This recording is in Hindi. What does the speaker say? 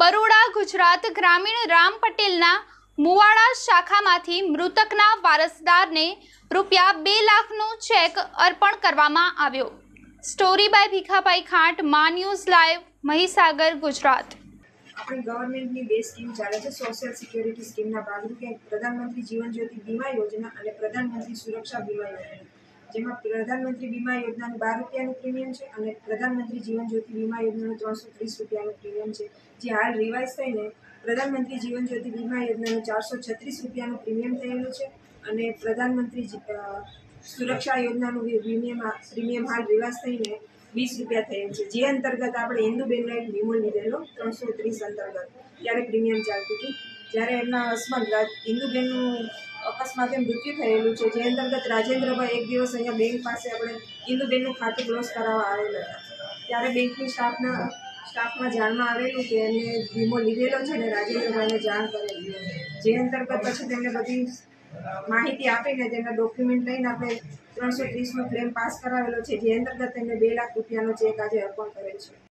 बरोड़ा गुजरात ग्रामीण राम पटेलना मुवाड़ा शाखामांथी मृतकना वारसदारने रूपिया 2 लाखनो चेक अर्पण करवामां आव्यो। स्टोरी बाय भीखाभाई खांट, मा न्यूज लाइव, महीसागर, गुजरात। अपनी गवर्नमेंट की 2 स्कीम चाले छे, सोशल सिक्योरिटी स्कीम ना भागरूपे प्रधानमंत्री जीवन ज्योति बीमा योजना और प्रधानमंत्री सुरक्षा बीमा योजना, जेमां प्रधानमंत्री बीमा योजना 12 रुपयानु प्रीमियम है और प्रधानमंत्री जीवन ज्योति बीमा योजना 330 रुपयानु प्रीमियम है। जो हाल रिवाइज थईने प्रधानमंत्री जीवन ज्योति बीमा योजना 436 रुपयानु प्रीमियम थयेलुं छे अने प्रधानमंत्री सुरक्षा योजना प्रीमियम हाल रिवाइज थईने 20 रुपया थयेल छे। जे अंतर्गत आपणे इंदुबेननो एक वीमो लीधेलो 330 अंतर्गत त्यारे प्रीमियम चालती थी, ज्यारे एमना हस्बंड इंदुबेननुं अकस्माते मृत्यु थयेलुं छे। जे अंतर्गत राजेंद्रभाई एक दिवस अहींया बैंक पासे आपणे इंदुबेननुं खातुं क्लोज कराववा आवेला हता, त्यारे बेंकनी स्टाफमां जाणमां आवेलुं के एमणे वीमो लीधेलो छे अने राजेंद्रभाईने जाण करेली। जे अंतर्गत पछी तेमणे बधी माहिती आपीने तेमना डॉक्यूमेंट लईने आपणे 330 नो क्लेम पास करावेलो छे, जे अंतर्गत तेमणे 2 लाख रुपयानो चेक आज अर्पण करेल छे।